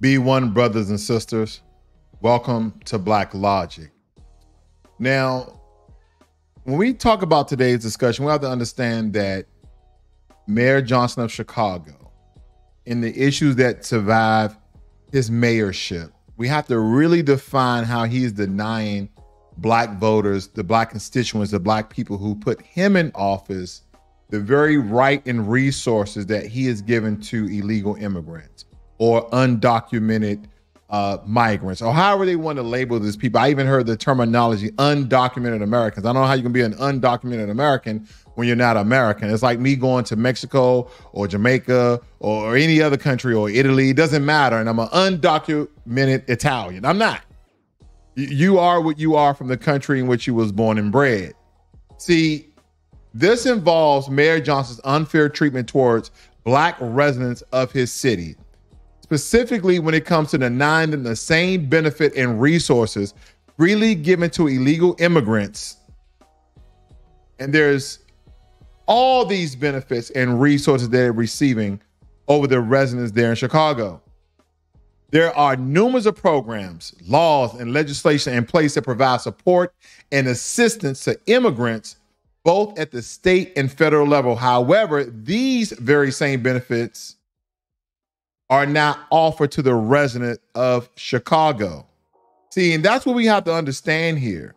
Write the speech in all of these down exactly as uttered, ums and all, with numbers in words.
B one brothers and sisters, welcome to Black Logic. Now, when we talk about today's discussion, we have to understand that Mayor Johnson of Chicago and the issues that survive his mayorship, we have to really define how he is denying Black voters, the Black constituents, the Black people who put him in office, the very right and resources that he has given to illegal immigrants or undocumented uh, migrants, or however they want to label these people. I even heard the terminology undocumented Americans. I don't know how you can be an undocumented American when you're not American. It's like me going to Mexico or Jamaica or any other country or Italy. It doesn't matter. And I'm an undocumented Italian. I'm not. You are what you are from the country in which you was born and bred. See, this involves Mayor Johnson's unfair treatment towards Black residents of his city, specifically when it comes to denying them the same benefit and resources freely given to illegal immigrants. And there's all these benefits and resources they're receiving over the residents there in Chicago. There are numerous of programs, laws, and legislation in place that provide support and assistance to immigrants, both at the state and federal level. However, these very same benefits are not offered to the resident of Chicago. See, and that's what we have to understand here,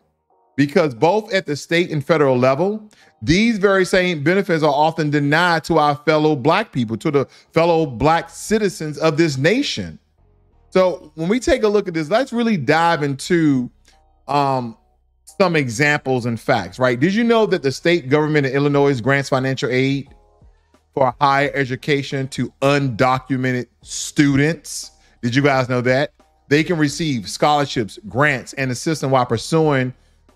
because both at the state and federal level, these very same benefits are often denied to our fellow Black people, to the fellow Black citizens of this nation. So when we take a look at this, let's really dive into um, some examples and facts, right? Did you know that the state government in Illinois grants financial aid for higher education to undocumented students? Did you guys know that? They can receive scholarships, grants, and assistance while pursuing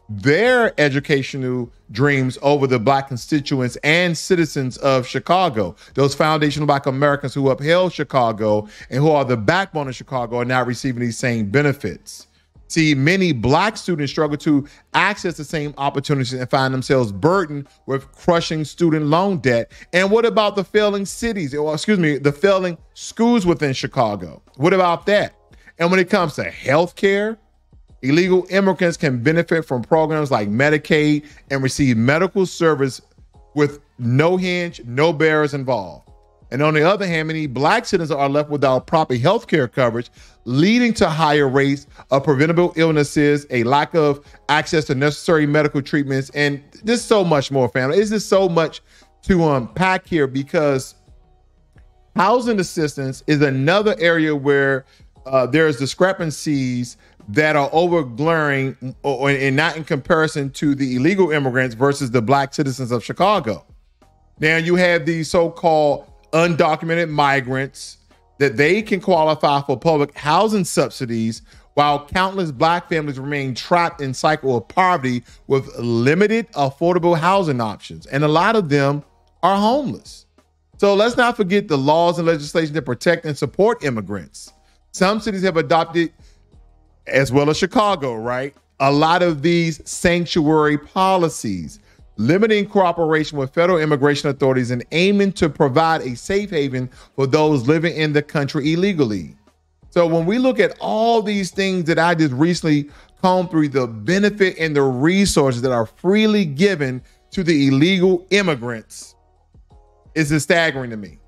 their educational dreams over the Black constituents and citizens of Chicago. Those foundational Black Americans who upheld Chicago and who are the backbone of Chicago are not receiving these same benefits. See, many Black students struggle to access the same opportunities and find themselves burdened with crushing student loan debt. And what about the failing cities, or excuse me, the failing schools within Chicago? What about that? And when it comes to healthcare, illegal immigrants can benefit from programs like Medicaid and receive medical service with no hinge, no barriers involved. And on the other hand, many Black citizens are left without proper health care coverage, leading to higher rates of preventable illnesses, a lack of access to necessary medical treatments, and just so much more, family. It's just so much to unpack here, because housing assistance is another area where uh, there's discrepancies that are overglaring or, and not in comparison to the illegal immigrants versus the Black citizens of Chicago. Now you have these so-called undocumented migrants that they can qualify for public housing subsidies, while countless Black families remain trapped in cycle of poverty with limited affordable housing options. And a lot of them are homeless. So let's not forget the laws and legislation that protect and support immigrants. Some cities have adopted, as well as Chicago, right, a lot of these sanctuary policies, limiting cooperation with federal immigration authorities and aiming to provide a safe haven for those living in the country illegally. So when we look at all these things that I just recently combed through, the benefit and the resources that are freely given to the illegal immigrants is staggering to me.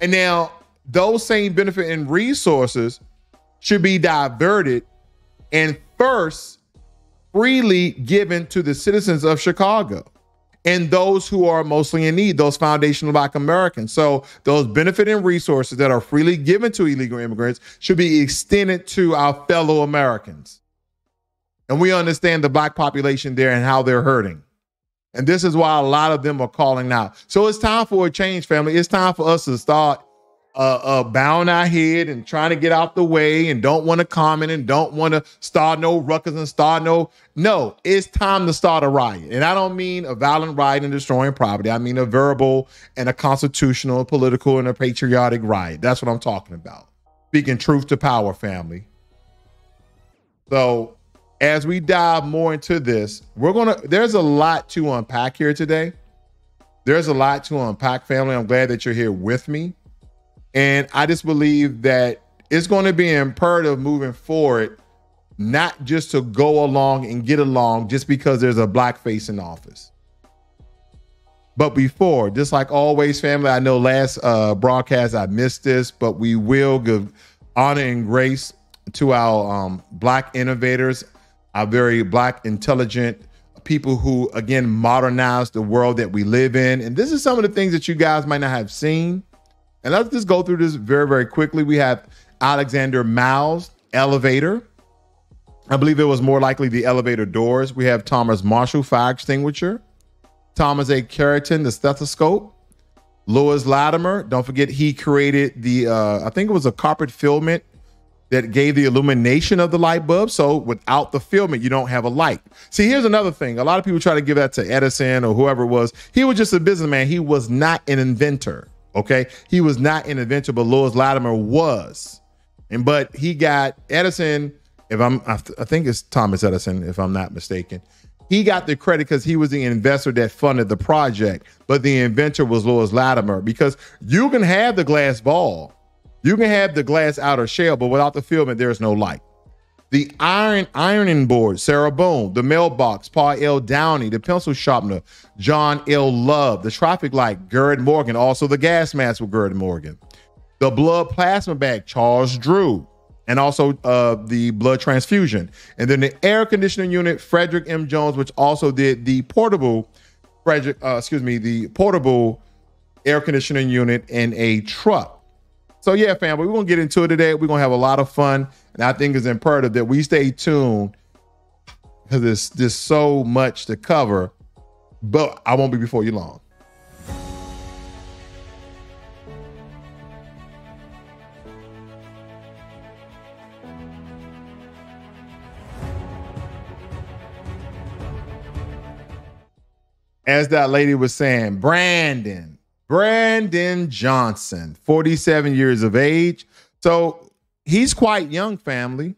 And now those same benefit and resources should be diverted and first freely given to the citizens of Chicago and those who are mostly in need, those foundational Black Americans. So those benefit and resources that are freely given to illegal immigrants should be extended to our fellow Americans. And we understand the Black population there and how they're hurting. And this is why a lot of them are calling out. So it's time for a change, family. It's time for us to start Uh, uh, bowing our head and trying to get out the way and don't want to comment and don't want to start no ruckus and start no, no, it's time to start a riot. And I don't mean a violent riot and destroying property. I mean a verbal and a constitutional, political, and a patriotic riot. That's what I'm talking about. Speaking truth to power, family. So as we dive more into this, we're going to, there's a lot to unpack here today. There's a lot to unpack, family. I'm glad that you're here with me. And I just believe that it's going to be imperative moving forward, not just to go along and get along just because there's a black face in office. But before, just like always, family, I know last uh, broadcast I missed this, but we will give honor and grace to our um, black innovators, our very black, intelligent people who, again, modernize the world that we live in. And this is some of the things that you guys might not have seen. And let's just go through this very, very quickly. We have Alexander Miles, elevator. I believe it was more likely the elevator doors. We have Thomas Marshall, fire extinguisher. Thomas A. Carrington, the stethoscope. Lewis Latimer, don't forget he created the, uh, I think it was a carpet filament that gave the illumination of the light bulb. So without the filament, you don't have a light. See, here's another thing. A lot of people try to give that to Edison or whoever it was. He was just a businessman. He was not an inventor, okay? He was not an inventor, but Lewis Latimer was. And but he got Edison, if I'm, I, th I think it's Thomas Edison, if I'm not mistaken. He got the credit because he was the investor that funded the project, but the inventor was Lewis Latimer, because you can have the glass ball, you can have the glass outer shell, but without the filament, there is no light. The iron ironing board, Sarah Boone, the mailbox, Paul L. Downey, the pencil sharpener, John L. Love, the traffic light, Gerd Morgan, also the gas mask with Gerd Morgan, the blood plasma bag, Charles Drew, and also uh, the blood transfusion. And then the air conditioning unit, Frederick M. Jones, which also did the portable, Frederick, uh, excuse me, the portable air conditioning unit in a truck. So yeah, family, we're gonna get into it today. We're gonna have a lot of fun. And I think it's imperative that we stay tuned because there's just so much to cover, but I won't be before you long. As that lady was saying, Brandon, Brandon Johnson, forty-seven years of age. So he's quite young, family,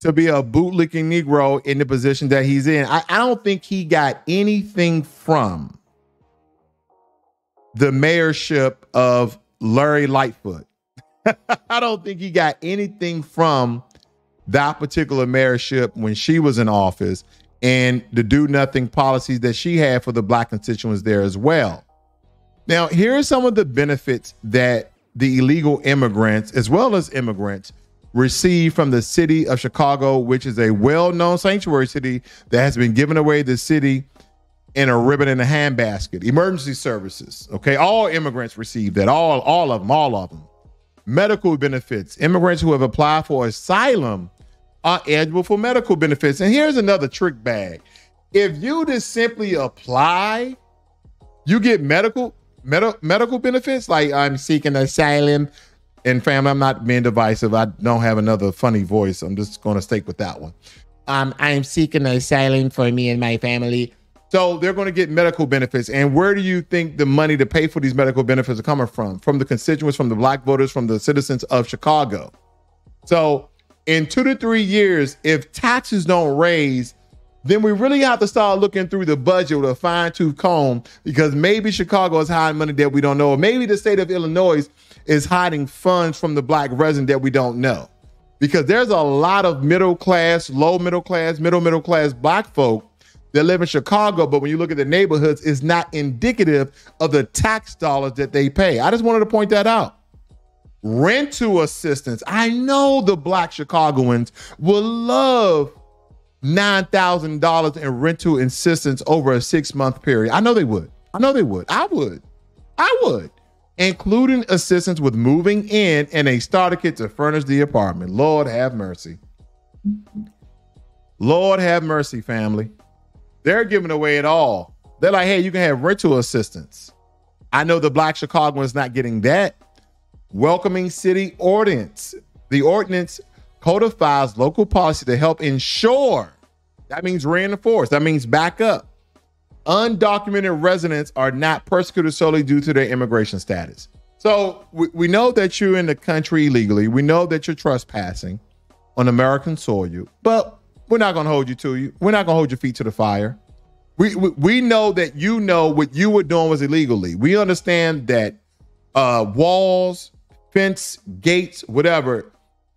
to be a bootlicking Negro in the position that he's in. I, I don't think he got anything from the mayorship of Lori Lightfoot. I don't think he got anything from that particular mayorship when she was in office, and the do nothing policies that she had for the black constituents there as well. Now, here are some of the benefits that the illegal immigrants, as well as immigrants, receive from the city of Chicago, which is a well-known sanctuary city that has been giving away the city in a ribbon and a handbasket. Emergency services, okay? All immigrants receive that, all, all of them, all of them. Medical benefits, immigrants who have applied for asylum are eligible for medical benefits. And here's another trick bag. If you just simply apply, you get medical med medical benefits, like I'm seeking asylum. And family, I'm not being divisive. I don't have another funny voice. I'm just going to stick with that one. Um, I'm seeking asylum for me and my family. So they're going to get medical benefits. And where do you think the money to pay for these medical benefits are coming from? From the constituents, from the black voters, from the citizens of Chicago. So in two to three years, if taxes don't raise, then we really have to start looking through the budget with a fine-tooth comb, because maybe Chicago is hiding money that we don't know. Or maybe the state of Illinois is hiding funds from the black resident that we don't know. Because there's a lot of middle-class, low-middle-class, middle-middle-class black folk that live in Chicago, but when you look at the neighborhoods, it's not indicative of the tax dollars that they pay. I just wanted to point that out. Rental assistance. I know the black Chicagoans will love nine thousand dollars in rental assistance over a six month period. I know they would. I know they would. I would. I would. Including assistance with moving in and a starter kit to furnish the apartment. Lord have mercy. Lord have mercy, family. They're giving away it all. They're like, hey, you can have rental assistance. I know the black Chicagoans not getting that. Welcoming city ordinance. The ordinance codifies local policy to help ensure, that means reinforce, that means back up, undocumented residents are not persecuted solely due to their immigration status. So we, we know that you're in the country illegally. We know that you're trespassing on American soil, but we're not going to hold you to you. We're not going to hold your feet to the fire. We, we, we know that you know what you were doing was illegally. We understand that uh, walls, fence, gates, whatever,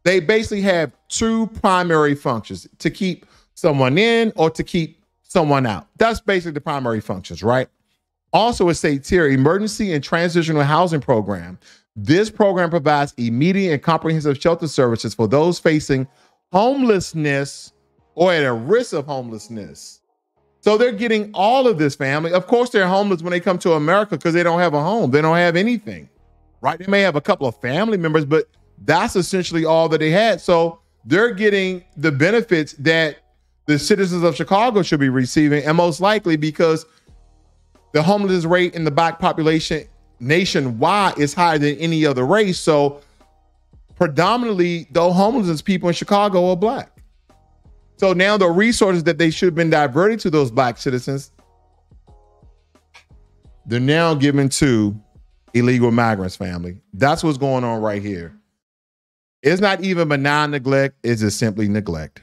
They basically have two primary functions: to keep someone in or to keep someone out. That's basically the primary functions, right? Also, it's a tier emergency and transitional housing program. This program provides immediate and comprehensive shelter services for those facing homelessness or at a risk of homelessness. So they're getting all of this, family. Of course, they're homeless when they come to America because they don't have a home. They don't have anything, right? They may have a couple of family members, but that's essentially all that they had. So they're getting the benefits that the citizens of Chicago should be receiving, and most likely because the homeless rate in the black population nationwide is higher than any other race. So predominantly, the homeless people in Chicago are black. So now the resources that they should have been diverted to those black citizens, they're now given to illegal migrants, family. That's what's going on right here. It's not even benign neglect. It's just simply neglect.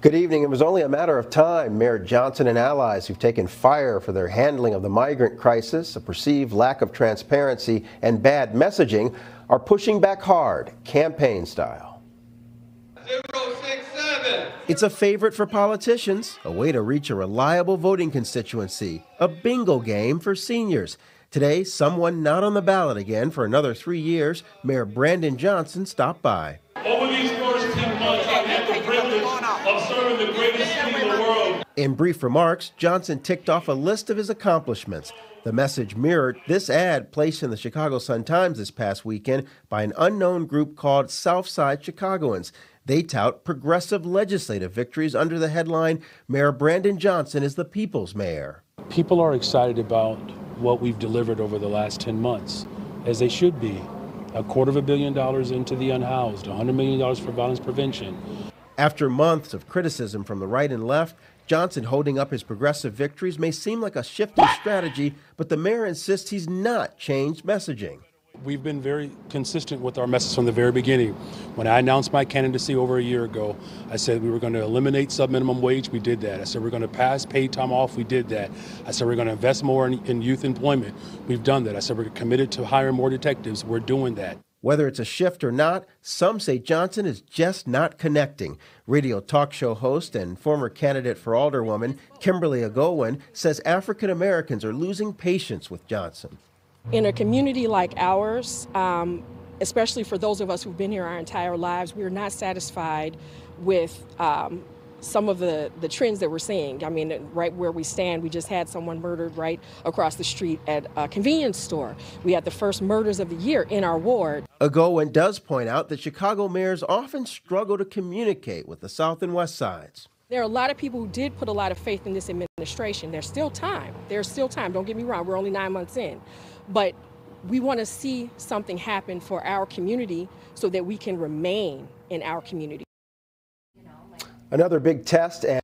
Good evening. It was only a matter of time. Mayor Johnson and allies who've taken fire for their handling of the migrant crisis, a perceived lack of transparency, and bad messaging are pushing back hard, campaign style. zero six seven It's a favorite for politicians, a way to reach a reliable voting constituency, a bingo game for seniors. Today, someone not on the ballot again for another three years, Mayor Brandon Johnson stopped by. Over these first ten months, I've had the privilege of serving the greatest city in the world. In brief remarks, Johnson ticked off a list of his accomplishments. The message mirrored this ad placed in the Chicago Sun-Times this past weekend by an unknown group called Southside Chicagoans. They tout progressive legislative victories under the headline, Mayor Brandon Johnson is the people's mayor. People are excited about what we've delivered over the last ten months, as they should be. A quarter of a billion dollars into the unhoused, one hundred million dollars for violence prevention. After months of criticism from the right and left, Johnson holding up his progressive victories may seem like a shifting strategy, but the mayor insists he's not changed messaging. We've been very consistent with our message from the very beginning. When I announced my candidacy over a year ago, I said we were going to eliminate subminimum wage. We did that. I said we're going to pass paid time off. We did that. I said we're going to invest more in, in youth employment. We've done that. I said we're committed to hiring more detectives. We're doing that. Whether it's a shift or not, some say Johnson is just not connecting. Radio talk show host and former candidate for alderwoman Kimberly Egonmwan says African Americans are losing patience with Johnson. In a community like ours, um, especially for those of us who've been here our entire lives, we're not satisfied with um, some of the, the trends that we're seeing. I mean, right where we stand, we just had someone murdered right across the street at a convenience store. We had the first murders of the year in our ward. Egonmwan does point out that Chicago mayors often struggle to communicate with the South and West Sides. There are a lot of people who did put a lot of faith in this administration. There's still time. There's still time. Don't get me wrong. We're only nine months in. But we want to see something happen for our community so that we can remain in our community. Another big test. And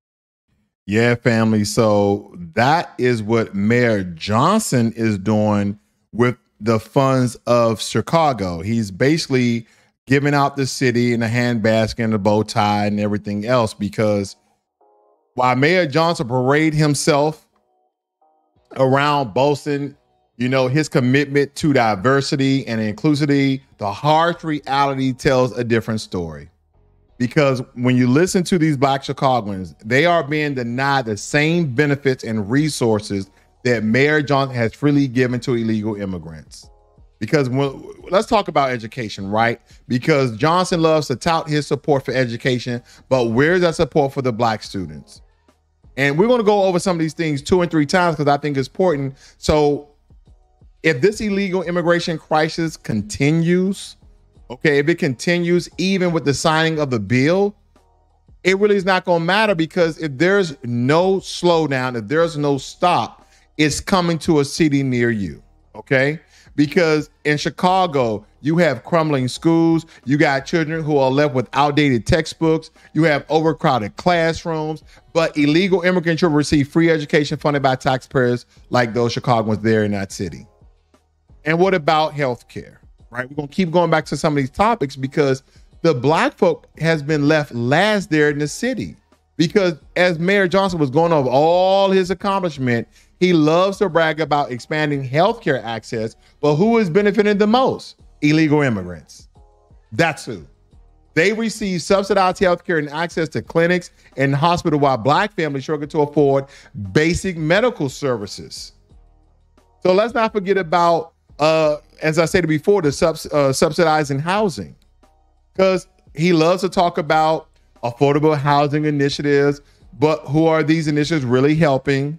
yeah, family. So that is what Mayor Johnson is doing with the funds of Chicago. He's basically giving out the city in a handbasket and a bow tie and everything else, because while Mayor Johnson parade himself around boasting, you know, his commitment to diversity and inclusivity, the harsh reality tells a different story. Because when you listen to these black Chicagoans, they are being denied the same benefits and resources that Mayor Johnson has freely given to illegal immigrants. Because when, let's talk about education, right? Because Johnson loves to tout his support for education, but where's that support for the black students? And we're going to go over some of these things two and three times because I think it's important. So if this illegal immigration crisis continues, okay, if it continues even with the signing of the bill, it really is not going to matter, because if there's no slowdown, if there's no stop, it's coming to a city near you, okay? Because in Chicago, you have crumbling schools, you got children who are left with outdated textbooks, you have overcrowded classrooms, but illegal immigrants will receive free education funded by taxpayers like those Chicagoans there in that city. And what about healthcare, right? We're going to keep going back to some of these topics, because the black folk has been left last there in the city. Because as Mayor Johnson was going over all his accomplishment, he loves to brag about expanding healthcare access, but who is benefiting the most? Illegal immigrants. That's who. They receive subsidized health care and access to clinics and hospital while black families struggle to afford basic medical services. So let's not forget about, uh, as I said before, the subs uh, subsidizing housing, because he loves to talk about affordable housing initiatives, but who are these initiatives really helping?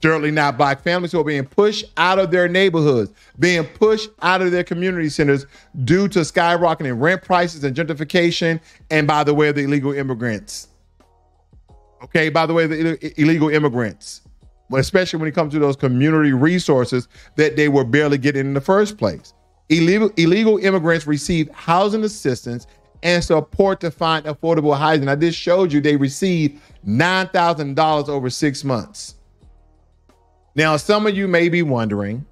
Certainly not black families who are being pushed out of their neighborhoods, being pushed out of their community centers due to skyrocketing rent prices and gentrification, and by the way of the illegal immigrants. Okay, by the way of the illegal immigrants, especially when it comes to those community resources that they were barely getting in the first place. Illegal, illegal immigrants receive housing assistance and support to find affordable housing. I just showed you they received nine thousand dollars over six months. Now, some of you may be wondering,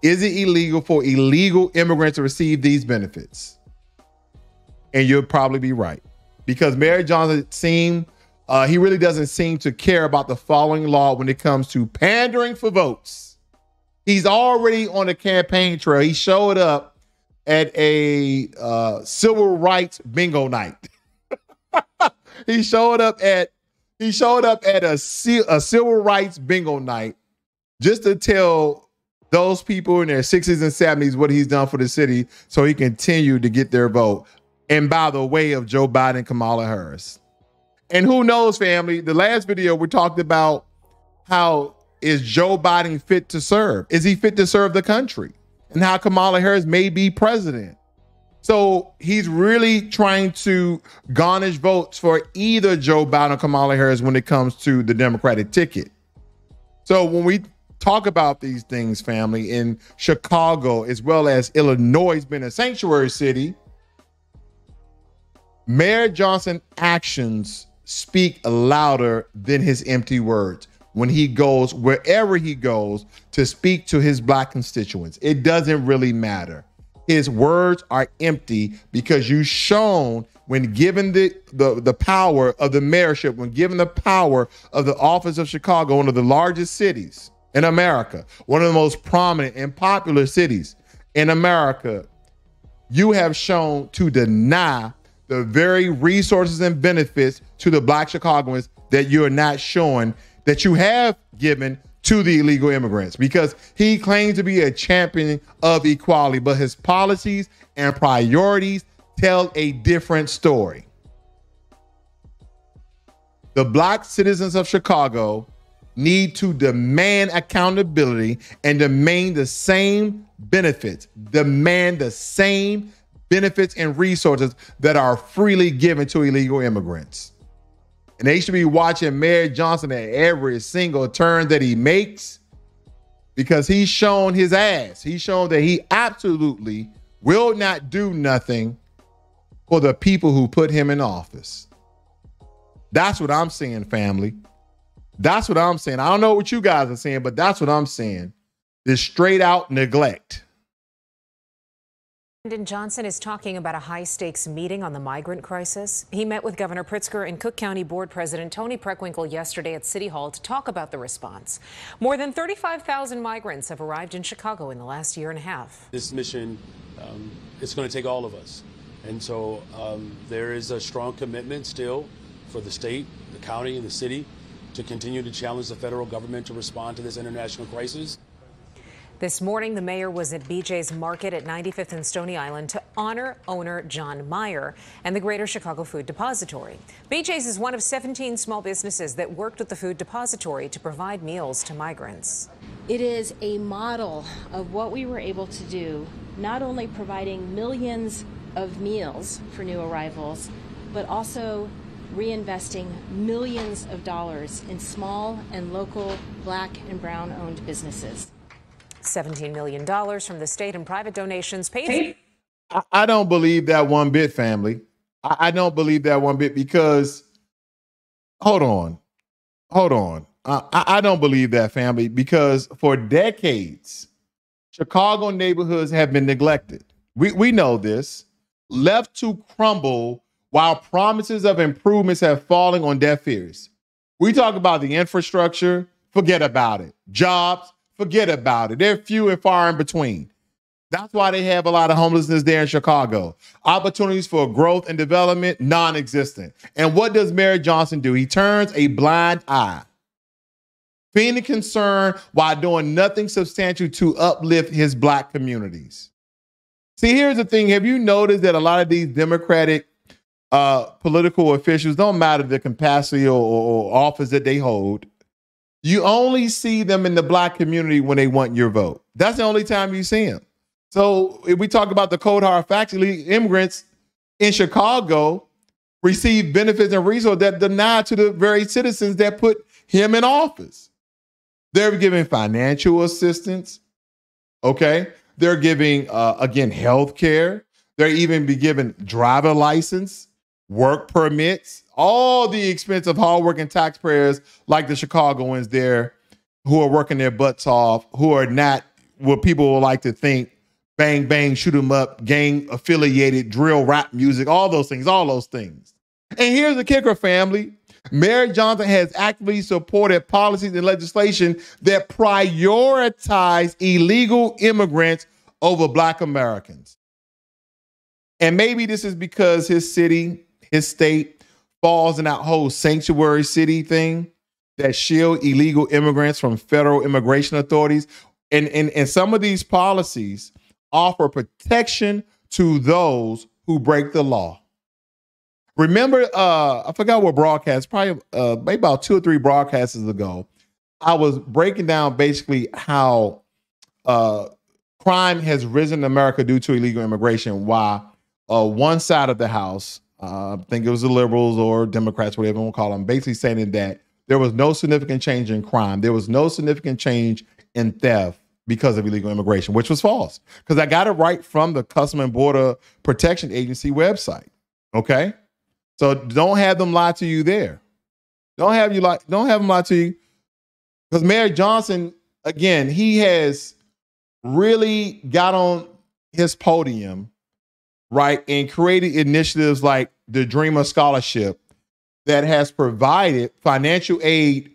is it illegal for illegal immigrants to receive these benefits? And you'll probably be right, because Brandon Johnson seem, uh, he really doesn't seem to care about the following law when it comes to pandering for votes. He's already on the campaign trail. He showed up at a uh, civil rights bingo night. he showed up at he showed up at a, a civil rights bingo night, just to tell those people in their sixties and seventies what he's done for the city so he continued to get their vote. And by the way of Joe Biden, Kamala Harris. And who knows, family, the last video we talked about how is Joe Biden fit to serve? Is he fit to serve the country? And how Kamala Harris may be president. So he's really trying to garnish votes for either Joe Biden or Kamala Harris when it comes to the Democratic ticket. So when we talk about these things, family, in Chicago, as well as Illinois has been a sanctuary city, Mayor Johnson's actions speak louder than his empty words when he goes wherever he goes to speak to his black constituents. It doesn't really matter. His words are empty because you've shown when given the, the, the power of the mayorship, when given the power of the office of Chicago, one of the largest cities in America, one of the most prominent and popular cities in America, you have shown to deny the very resources and benefits to the black Chicagoans that you are not showing that you have given to the illegal immigrants, because he claims to be a champion of equality, but his policies and priorities tell a different story. The black citizens of Chicago need to demand accountability and demand the same benefits, demand the same benefits and resources that are freely given to illegal immigrants. And they should be watching Mayor Johnson at every single turn that he makes, because he's shown his ass. He's shown that he absolutely will not do nothing for the people who put him in office. That's what I'm seeing, family. That's what I'm saying. I don't know what you guys are saying, but that's what I'm saying. This straight out neglect. Brandon Johnson is talking about a high stakes meeting on the migrant crisis. He met with Governor Pritzker and Cook County Board President Tony Preckwinkle yesterday at City Hall to talk about the response. More than thirty-five thousand migrants have arrived in Chicago in the last year and a half. This mission, um, it's going to take all of us. And so um, there is a strong commitment still for the state, the county, and the city to continue to challenge the federal government to respond to this international crisis. This morning, the mayor was at B J's Market at ninety-fifth and Stony Island to honor owner John Meyer and the Greater Chicago Food Depository. B J's is one of seventeen small businesses that worked with the Food Depository to provide meals to migrants. It is a model of what we were able to do, not only providing millions of meals for new arrivals, but also reinvesting millions of dollars in small and local black and brown owned businesses. seventeen million dollars from the state and private donations paid. I don't believe that one bit, family. I don't believe that one bit, because hold on, hold on. I, I don't believe that, family, because for decades, Chicago neighborhoods have been neglected. We, we know this. Left to crumble while promises of improvements have fallen on deaf ears. We talk about the infrastructure, forget about it. Jobs, forget about it. They're few and far in between. That's why they have a lot of homelessness there in Chicago. Opportunities for growth and development, non-existent. And what does Merrick Johnson do? He turns a blind eye, being concerned while doing nothing substantial to uplift his black communities. See, here's the thing. Have you noticed that a lot of these Democratic uh, political officials, don't matter the capacity or, or office that they hold, you only see them in the black community when they want your vote. That's the only time you see them. So if we talk about the cold hard facts, immigrants in Chicago receive benefits and resources that denied to the very citizens that put him in office. They're giving financial assistance, okay? They're giving, uh, again, health care. They're even be given driver license, work permits, all the expense of hardworking taxpayers like the Chicagoans there who are working their butts off, who are not what people would like to think, bang, bang, shoot 'em up, gang-affiliated, drill, rap music, all those things, all those things. And here's the kicker, family. Merrick Johnson has actively supported policies and legislation that prioritize illegal immigrants over black Americans. And maybe this is because his city, his state, falls in that whole sanctuary city thing that shield illegal immigrants from federal immigration authorities. And, and, and some of these policies offer protection to those who break the law. Remember, uh, I forgot what broadcast, probably uh, maybe about two or three broadcasts ago, I was breaking down basically how uh, crime has risen in America due to illegal immigration, why uh, one side of the house, uh, I think it was the liberals or Democrats, whatever you want to call them, basically saying that there was no significant change in crime. There was no significant change in theft because of illegal immigration, which was false. Because I got it right from the Customs and Border Protection Agency website, okay? So don't have them lie to you there. Don't have you lie, don't have them lie to you. Because Merrick Johnson, again, he has really got on his podium, right, and created initiatives like the Dreamer Scholarship that has provided financial aid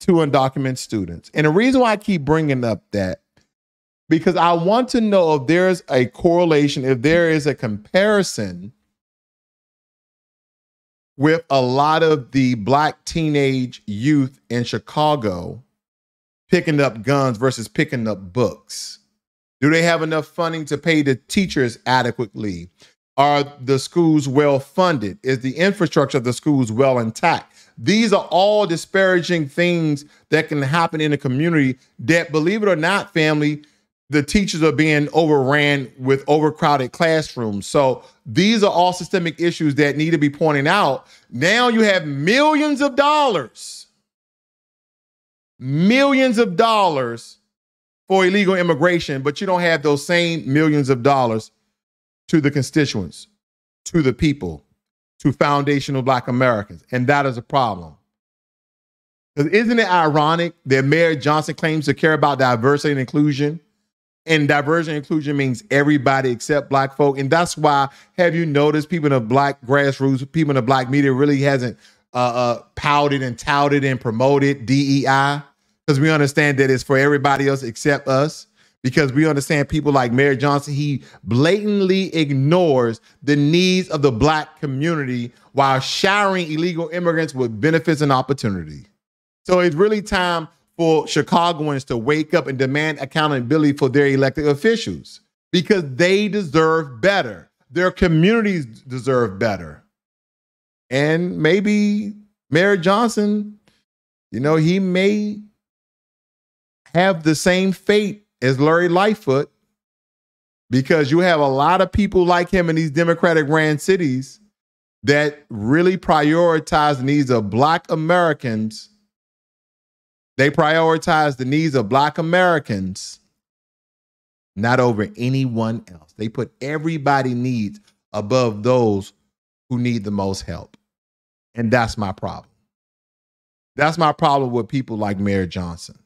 to undocumented students. And the reason why I keep bringing up that, because I want to know if there's a correlation, if there is a comparison with a lot of the black teenage youth in Chicago picking up guns versus picking up books. Do they have enough funding to pay the teachers adequately? Are the schools well funded? Is the infrastructure of the schools well intact? These are all disparaging things that can happen in a community that, believe it or not, family, the teachers are being overran with overcrowded classrooms. So these are all systemic issues that need to be pointed out. Now you have millions of dollars, millions of dollars for illegal immigration, but you don't have those same millions of dollars to the constituents, to the people, to foundational black Americans. And that is a problem. Because isn't it ironic that Merrick Johnson claims to care about diversity and inclusion? And diversity and inclusion means everybody except black folk. And that's why, have you noticed people in the black grassroots, people in the black media really hasn't uh, uh, pouted and touted and promoted D E I? Because we understand that it's for everybody else except us. Because we understand people like Merrick Johnson, he blatantly ignores the needs of the black community while showering illegal immigrants with benefits and opportunity. So it's really time for Chicagoans to wake up and demand accountability for their elected officials, because they deserve better. Their communities deserve better. And maybe Merrick Johnson, you know, he may have the same fate as Lori Lightfoot, because you have a lot of people like him in these Democratic-ran cities that really prioritize the needs of black Americans. They prioritize the needs of black Americans, not over anyone else. They put everybody's needs above those who need the most help. And that's my problem. That's my problem with people like Merrick Johnson.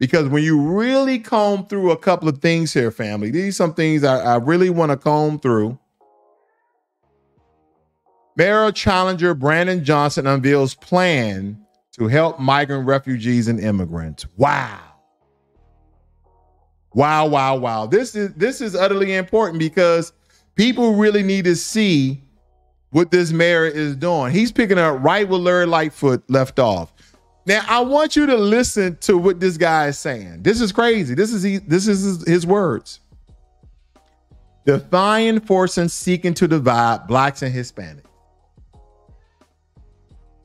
Because when you really comb through a couple of things here, family, these are some things I, I really want to comb through. Mayoral challenger Brandon Johnson unveils plan to help migrant refugees and immigrants. Wow. Wow, wow, wow. This is this is utterly important because people really need to see what this mayor is doing. He's picking up right where Lori Lightfoot left off. Now, I want you to listen to what this guy is saying. This is crazy. This is this is his words. Defying forces seeking to divide blacks and Hispanics.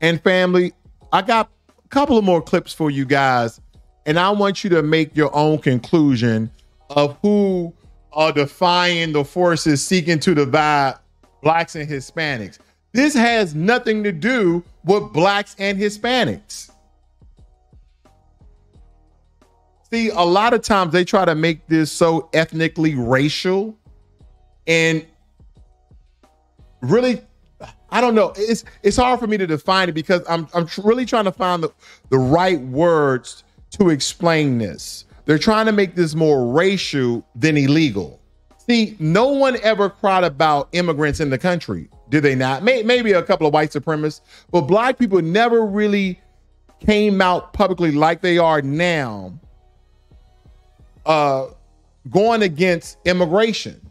And family, I got a couple of more clips for you guys, and I want you to make your own conclusion of who are defying the forces seeking to divide blacks and Hispanics. This has nothing to do with blacks and Hispanics. See, a lot of times they try to make this so ethnically racial. And really, I don't know. It's it's hard for me to define it because I'm I'm tr- really trying to find the, the right words to explain this. They're trying to make this more racial than illegal. See, no one ever cried about immigrants in the country, did they not? May- maybe a couple of white supremacists, but black people never really came out publicly like they are now, uh, going against immigration.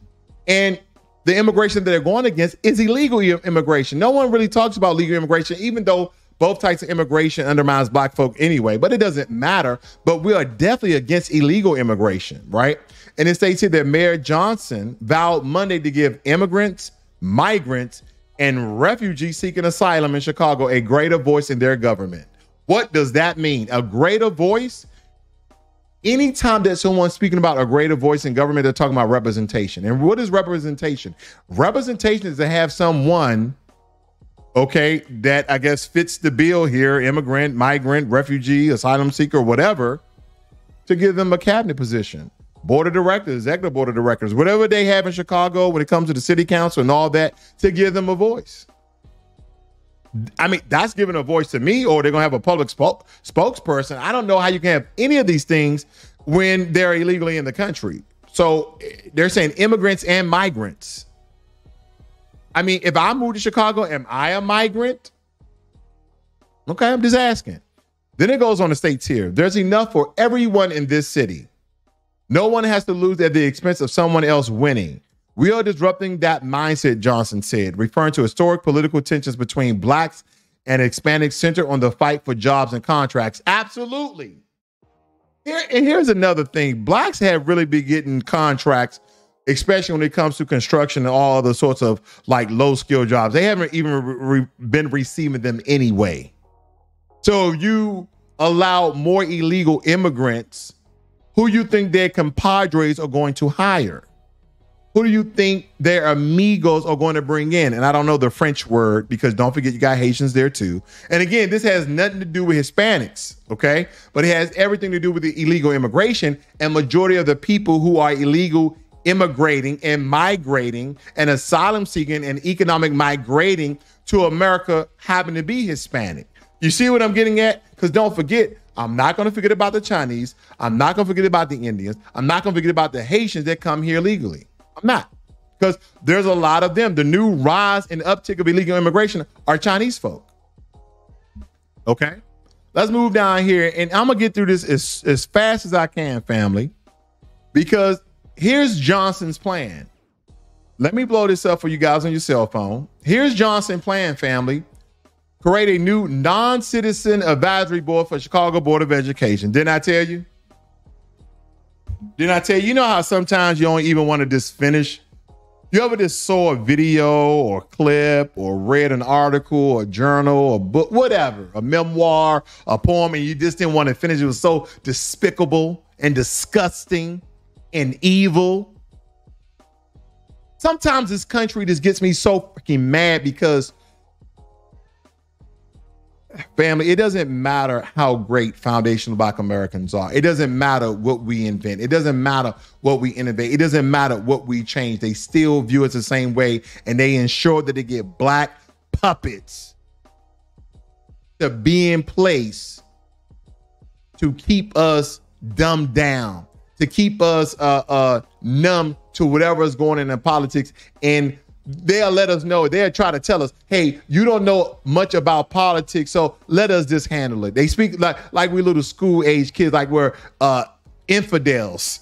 And the immigration that they're going against is illegal immigration. No one really talks about legal immigration, even though both types of immigration undermines black folk anyway, but it doesn't matter. But we are definitely against illegal immigration, right? And it states here that Mayor Johnson vowed Monday to give immigrants, migrants, and refugees seeking asylum in Chicago a greater voice in their government. What does that mean? A greater voice? Anytime that someone's speaking about a greater voice in government, they're talking about representation. And what is representation? Representation is to have someone, okay, that I guess fits the bill here, immigrant, migrant, refugee, asylum seeker, whatever, to give them a cabinet position, board of directors, executive board of directors, whatever they have in Chicago when it comes to the city council and all that, to give them a voice. I mean, that's giving a voice to me, or they're going to have a public spoke, spokesperson. I don't know how you can have any of these things when they're illegally in the country. So they're saying immigrants and migrants. I mean, if I move to Chicago, am I a migrant? Okay, I'm just asking. Then it goes on to states here. There's enough for everyone in this city. No one has to lose at the expense of someone else winning. We are disrupting that mindset, Johnson said, referring to historic political tensions between blacks and Hispanics centered on the fight for jobs and contracts. Absolutely. Here, and here's another thing. Blacks have really been getting contracts, especially when it comes to construction and all other sorts of like low skill jobs. They haven't even re- been receiving them anyway. So if you allow more illegal immigrants, who you think their compadres are going to hire? Who do you think their amigos are going to bring in? And I don't know the French word because don't forget you got Haitians there too. And again, this has nothing to do with Hispanics, okay? But it has everything to do with the illegal immigration and majority of the people who are illegal immigrating and migrating and asylum seeking and economic migrating to America happen to be Hispanic. You see what I'm getting at? Because don't forget, I'm not going to forget about the Chinese. I'm not going to forget about the Indians. I'm not going to forget about the Haitians that come here legally. I'm not, because there's a lot of them. The new rise and uptick of illegal immigration are Chinese folk. Okay, let's move down here, and I'm gonna get through this as, as fast as I can, family, because here's Johnson's plan. Let me blow this up for you guys on your cell phone. Here's Johnson's plan, family. Create a new non-citizen advisory board for Chicago Board of Education. Didn't I tell you? Didn't I tell you, you know how sometimes you don't even want to just finish? You ever just saw a video or clip or read an article or journal or book, whatever, a memoir, a poem, and you just didn't want to finish? It was so despicable and disgusting and evil. Sometimes this country just gets me so freaking mad because, family, it doesn't matter how great foundational black Americans are. It doesn't matter what we invent. It doesn't matter what we innovate. It doesn't matter what we change. They still view us the same way, and they ensure that they get black puppets to be in place to keep us dumbed down, to keep us uh, uh, numb to whatever is going on in politics. And they'll let us know. They'll try to tell us, hey, you don't know much about politics, so let us just handle it. They speak like like we little school age kids, like we're uh, infidels.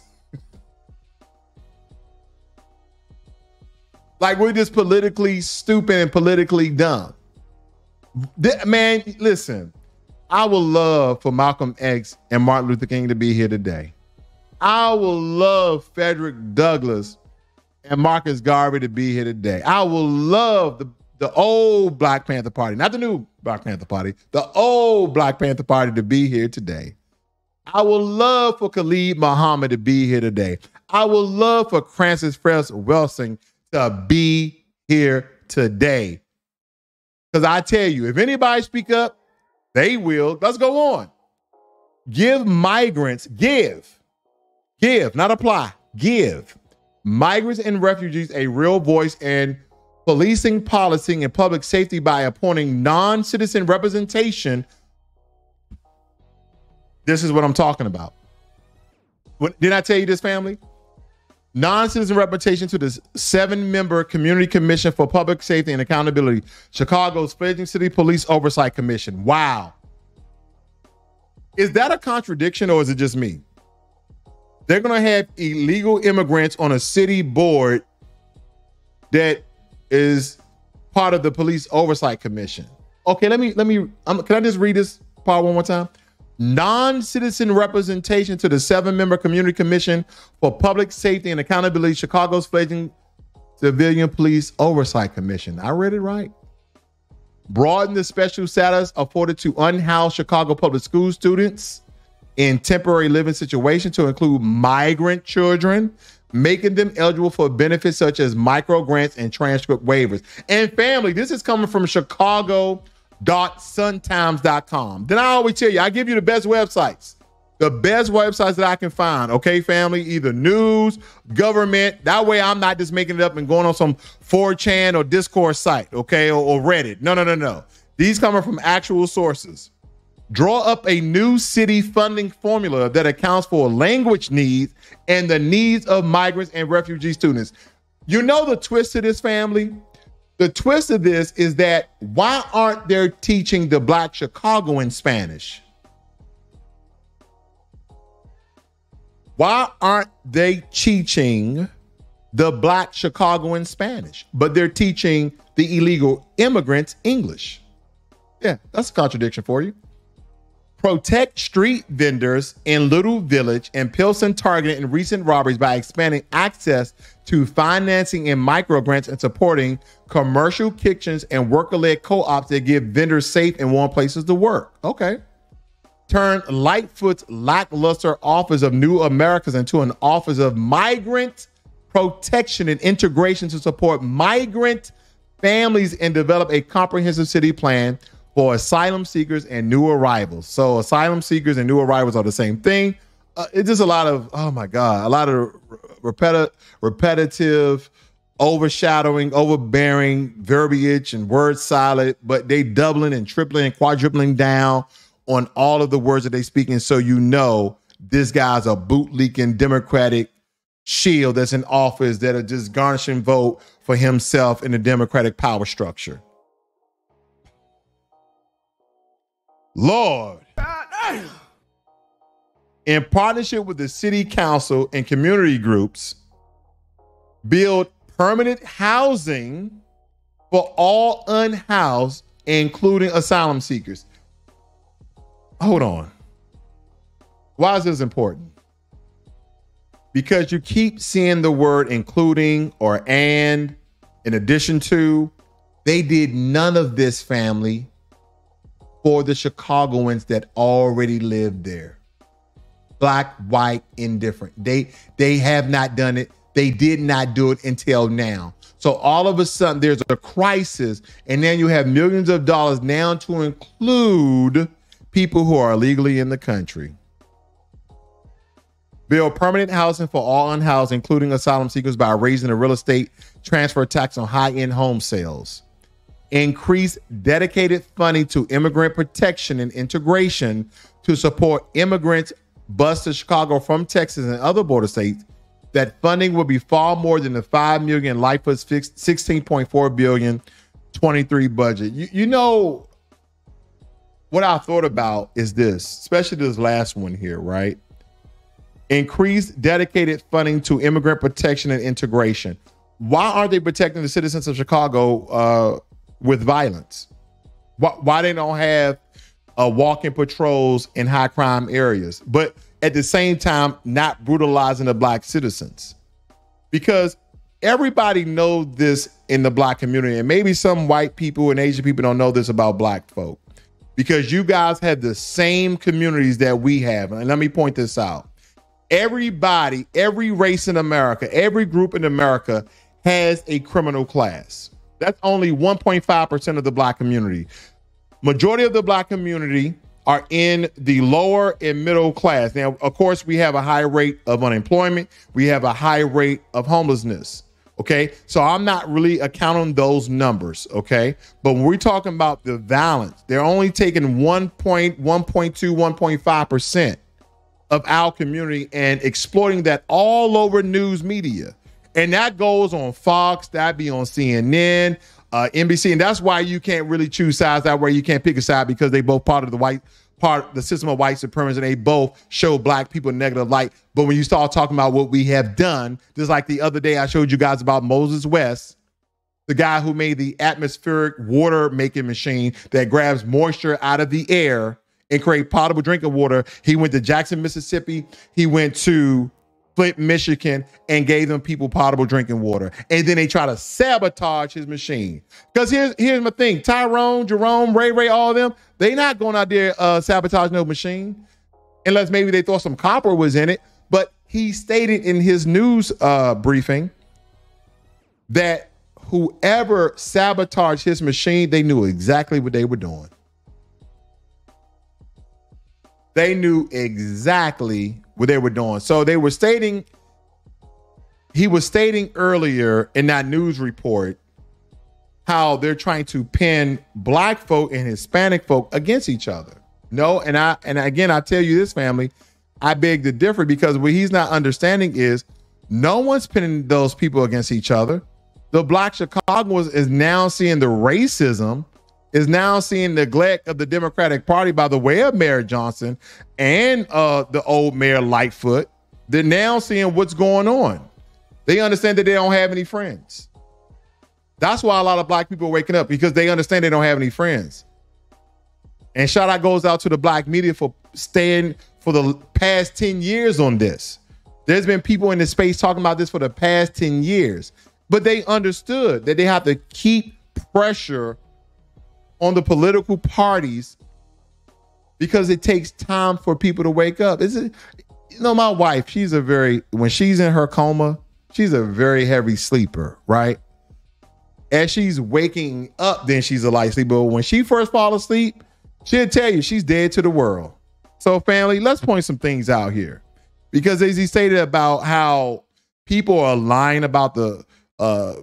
Like, we're just politically stupid and politically dumb. Th man, listen, I would love for Malcolm X and Martin Luther King to be here today. I would love Frederick Douglass and Marcus Garvey to be here today. I would love the, the old Black Panther Party, not the new Black Panther Party, the old Black Panther Party to be here today. I would love for Khalid Muhammad to be here today. I would love for Frances Welsing to be here today. Because I tell you, if anybody speak up, they will. Let's go on. Give migrants, give, give, not apply, give migrants and refugees a real voice in policing, policing, and public safety by appointing non-citizen representation. This is what I'm talking about. What, did I tell you this, family? Non-citizen representation to the seven-member Community Commission for Public Safety and Accountability, Chicago's fledgling City Police Oversight Commission. Wow. Is that a contradiction or is it just me? They're going to have illegal immigrants on a city board that is part of the Police Oversight Commission. Okay, let me, let me, um, can I just read this part one more time? Non-citizen representation to the seven-member Community Commission for Public Safety and Accountability, Chicago's fledgling Civilian Police Oversight Commission. I read it right. Broaden the special status afforded to unhoused Chicago public school students in temporary living situations to include migrant children, making them eligible for benefits such as micro grants and transcript waivers. And family, this is coming from Chicago dot suntimes dot com. Then I always tell you, I give you the best websites, the best websites that I can find. Okay, family, either news, government. That way I'm not just making it up and going on some four chan or Discord site, okay, or, or Reddit. No, no, no, no. These coming from actual sources. Draw up a new city funding formula that accounts for language needs and the needs of migrants and refugee students. You know the twist to this, family? The twist of this is that why aren't they teaching the Black Chicagoan Spanish? Why aren't they teaching the Black Chicagoan Spanish? But they're teaching the illegal immigrants English. Yeah, that's a contradiction for you. Protect street vendors in Little Village and Pilsen targeted in recent robberies by expanding access to financing and micro grants and supporting commercial kitchens and worker-led co-ops that give vendors safe and warm places to work. Okay. Turn Lightfoot's lackluster Office of New Americas into an office of migrant protection and integration to support migrant families and develop a comprehensive city plan for asylum seekers and new arrivals. So asylum seekers and new arrivals are the same thing. Uh, it's just a lot of, oh my God, a lot of repeti repetitive, overshadowing, overbearing verbiage and word salad, but they doubling and tripling and quadrupling down on all of the words that they speak. And so, you know, this guy's a bootleaking Democratic shield that's in office that are just garnishing vote for himself in the Democratic power structure. Lord, in partnership with the city council and community groups, build permanent housing for all unhoused, including asylum seekers. Hold on. Why is this important? Because you keep seeing the word including or and, in addition to. They did none of this, family, for the Chicagoans that already lived there. Black, white, indifferent. They they have not done it. They did not do it until now. So all of a sudden there's a crisis, and then you have millions of dollars now to include people who are illegally in the country. Build permanent housing for all unhoused, including asylum seekers, by raising the real estate transfer tax on high-end home sales. Increase dedicated funding to immigrant protection and integration to support immigrants bused to Chicago from Texas and other border states. That funding will be far more than the five million dollars Lightfoot's fixed sixteen point four billion dollars twenty-three budget. You, you know, what I thought about is this, especially this last one here, right? Increase dedicated funding to immigrant protection and integration. why aren't they protecting the citizens of Chicago uh, with violence? Why, why they don't have uh, walking patrols in high crime areas, but at the same time, not brutalizing the black citizens? Because everybody knows this in the black community, and maybe some white people and Asian people don't know this about black folk, because you guys have the same communities that we have. And let me point this out. Everybody, every race in America, every group in America has a criminal class. That's only one point five percent of the black community. Majority of the black community are in the lower and middle class. Now, of course, we have a high rate of unemployment. We have a high rate of homelessness, okay? So I'm not really accounting those numbers, okay? But when we're talking about the violence, they're only taking one point, one point two, one point five percent of our community and exploiting that all over news media. And that goes on Fox, that be on C N N, Uh, N B C, and that's why you can't really choose sides. That way you can't pick a side, because they both part of the white part, the system of white supremacy, and they both show black people negative light. But when you start talking about what we have done, just like the other day I showed you guys about Moses West, the guy who made the atmospheric water making machine that grabs moisture out of the air and create potable drinking water. He went to Jackson, Mississippi. He went to Flint, Michigan, and gave them people potable drinking water. And then they try to sabotage his machine. Because here's here's my thing. Tyrone, Jerome, Ray Ray, all of them, they not going out there uh, sabotaging no machine. Unless maybe they thought some copper was in it. But he stated in his news uh, briefing that whoever sabotaged his machine, they knew exactly what they were doing. They knew exactly what they were doing. So they were stating, he was stating earlier in that news report how they're trying to pin black folk and Hispanic folk against each other. No, and I and again, I tell you this, family, I beg to differ, because what he's not understanding is no one's pinning those people against each other. The black Chicagoans is now seeing the racism, is now seeing neglect of the Democratic Party by the way of Mayor Johnson and uh, the old Mayor Lightfoot. They're now seeing what's going on. They understand that they don't have any friends. That's why a lot of black people are waking up, because they understand they don't have any friends. And shout out goes out to the black media for staying for the past ten years on this. There's been people in this space talking about this for the past ten years, but they understood that they have to keep pressure on the political parties, because it takes time for people to wake up. Is it, you know, my wife, she's a very, when she's in her coma, she's a very heavy sleeper, right? As she's waking up, then she's a light sleeper. But when she first falls asleep, she'll tell you she's dead to the world. So family, let's point some things out here. Because as he stated about how people are lying about the, uh,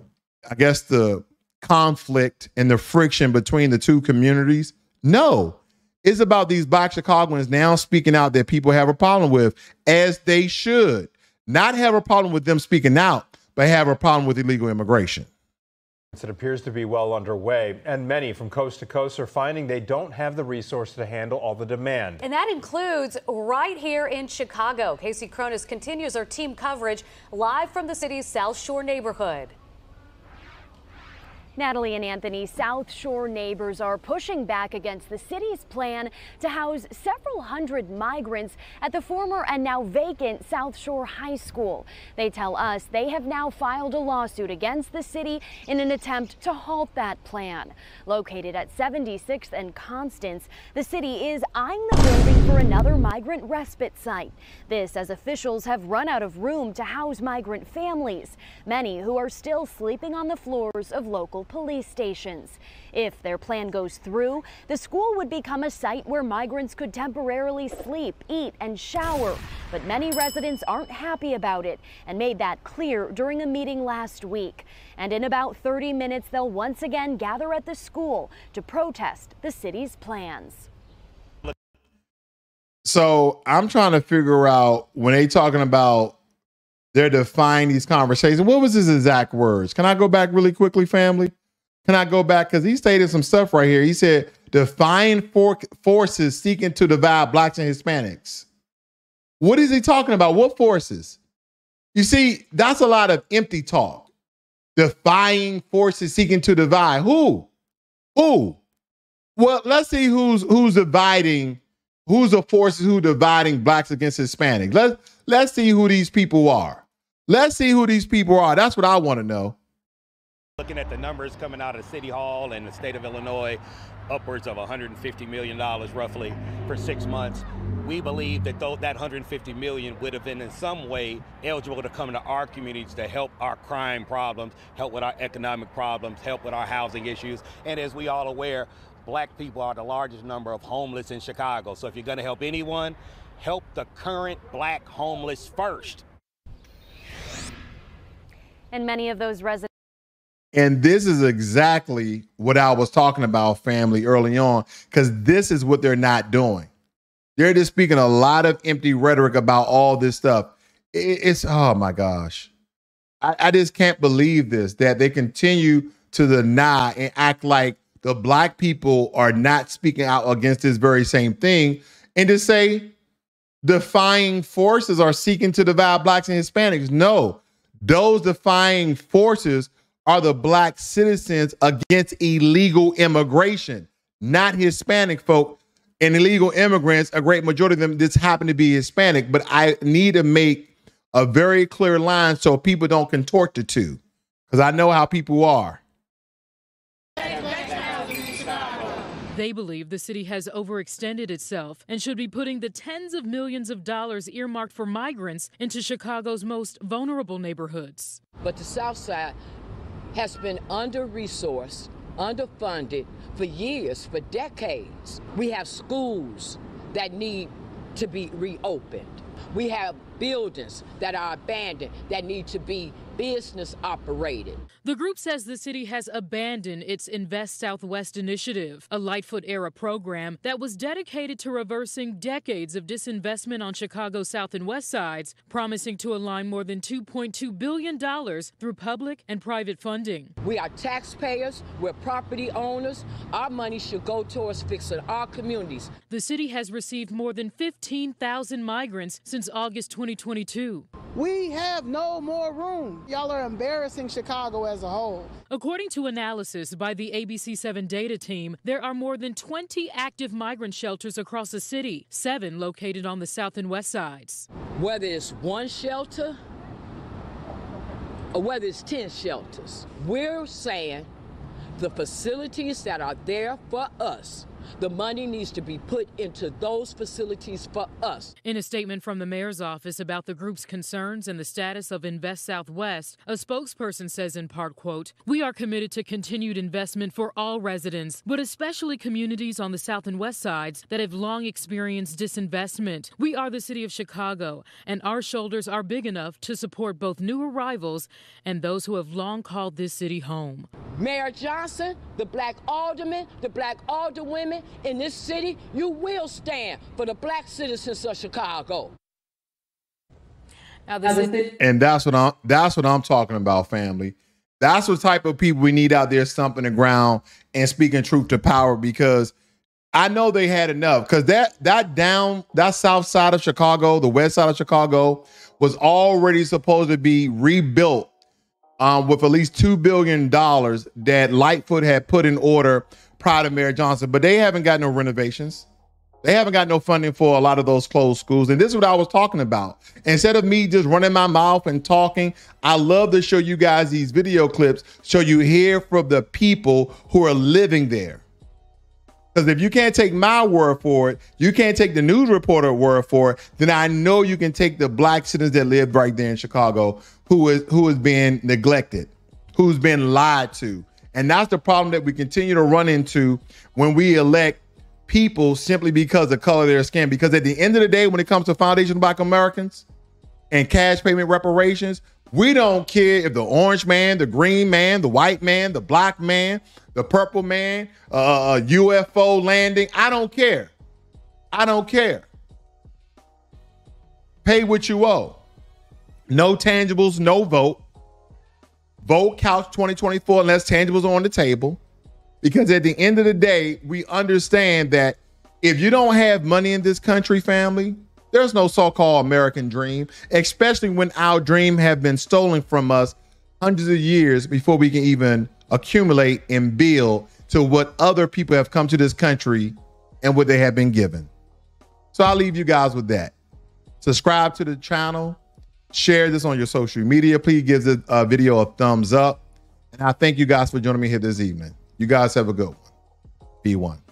I guess the, conflict and the friction between the two communities. No, it's about these black Chicagoans now speaking out that people have a problem with, as they should. Not have a problem with them speaking out, but have a problem with illegal immigration. It appears to be well underway, and many from coast to coast are finding they don't have the resources to handle all the demand. And that includes right here in Chicago. Casey Cronus continues our team coverage live from the city's South Shore neighborhood. Natalie and Anthony, South Shore neighbors are pushing back against the city's plan to house several hundred migrants at the former and now vacant South Shore High School. They tell us they have now filed a lawsuit against the city in an attempt to halt that plan. Located at seventy-sixth and Constance, the city is eyeing the building for another migrant respite site. This as officials have run out of room to house migrant families, many who are still sleeping on the floors of local police stations. If their plan goes through, the school would become a site where migrants could temporarily sleep, eat, and shower. But many residents aren't happy about it and made that clear during a meeting last week. And in about thirty minutes, they'll once again gather at the school to protest the city's plans. So I'm trying to figure out when they talking about they're defying these conversations. What was his exact words? Can I go back really quickly, family? Can I go back? Because he stated some stuff right here. He said, defying for forces seeking to divide blacks and Hispanics. What is he talking about? What forces? You see, that's a lot of empty talk. defying forces seeking to divide. Who? Who? Well, let's see who's who's dividing, who's the forces who dividing blacks against Hispanics. Let's let's see who these people are. Let's see who these people are. That's what I want to know. Looking at the numbers coming out of City Hall and the state of Illinois, upwards of one hundred fifty million dollars roughly for six months. We believe that though that one hundred fifty million dollars would have been in some way eligible to come to our communities to help our crime problems, help with our economic problems, help with our housing issues. And as we all aware, black people are the largest number of homeless in Chicago. So if you're going to help anyone, help the current black homeless first. And many of those residents. And this is exactly what I was talking about, family, early on, because this is what they're not doing. They're just speaking a lot of empty rhetoric about all this stuff. It's, oh my gosh. I, I just can't believe this, that they continue to deny and act like the black people are not speaking out against this very same thing, and to say defying forces are seeking to divide blacks and Hispanics. No, those defying forces are the black citizens against illegal immigration, not Hispanic folk. And illegal immigrants, a great majority of them just happen to be Hispanic, but I need to make a very clear line so people don't contort the two, because I know how people are. They believe the city has overextended itself and should be putting the tens of millions of dollars earmarked for migrants into Chicago's most vulnerable neighborhoods. But the South Side has been under-resourced, underfunded for years, for decades. We have schools that need to be reopened. We have buildings that are abandoned that need to be business operated. The group says the city has abandoned its Invest Southwest initiative, a Lightfoot-era program that was dedicated to reversing decades of disinvestment on Chicago's South and West Sides, promising to align more than two point two billion dollars through public and private funding. We are taxpayers, we're property owners. Our money should go towards fixing our communities. The city has received more than fifteen thousand migrants since August twenty twenty-two. We have no more room. Y'all are embarrassing Chicago as a whole. According to analysis by the A B C seven data team, there are more than twenty active migrant shelters across the city, seven located on the South and West Sides. Whether it's one shelter or whether it's ten shelters, we're saying the facilities that are there for us, the money needs to be put into those facilities for us. In a statement from the mayor's office about the group's concerns and the status of Invest Southwest, a spokesperson says in part, quote, "We are committed to continued investment for all residents, but especially communities on the South and West Sides that have long experienced disinvestment. We are the city of Chicago, and our shoulders are big enough to support both new arrivals and those who have long called this city home." Mayor Johnson, the black aldermen, the black alderwomen in this city, you will stand for the black citizens of Chicago. Now this is and that's what I'm that's what I'm talking about, family. That's what type of people we need out there stomping the ground and speaking truth to power, because I know they had enough. Because that that down that south side of Chicago, the west side of Chicago, was already supposed to be rebuilt um, with at least two billion dollars that Lightfoot had put in order prior to Mayor Johnson, but they haven't got no renovations. They haven't got no funding for a lot of those closed schools. And this is what I was talking about. Instead of me just running my mouth and talking, I love to show you guys these video clips so you hear from the people who are living there. Because if you can't take my word for it, you can't take the news reporter word for it, then I know you can take the black citizens that live right there in Chicago, who is who is being neglected, who's been lied to. And that's the problem that we continue to run into when we elect people simply because of the color of their skin. Because at the end of the day, when it comes to Foundation Black Americans and cash payment reparations, we don't care if the orange man, the green man, the white man, the black man, the purple man, uh, U F O landing. I don't care. I don't care. Pay what you owe. No tangibles, no vote. Vote Couch twenty twenty-four unless tangibles are on the table, because at the end of the day, we understand that if you don't have money in this country, family, there's no so-called American dream, especially when our dream have been stolen from us hundreds of years before we can even accumulate and build to what other people have come to this country and what they have been given. So I'll leave you guys with that. Subscribe to the channel. Share this on your social media. Please give this uh, video a thumbs up. And I thank you guys for joining me here this evening. You guys have a good one. Be one.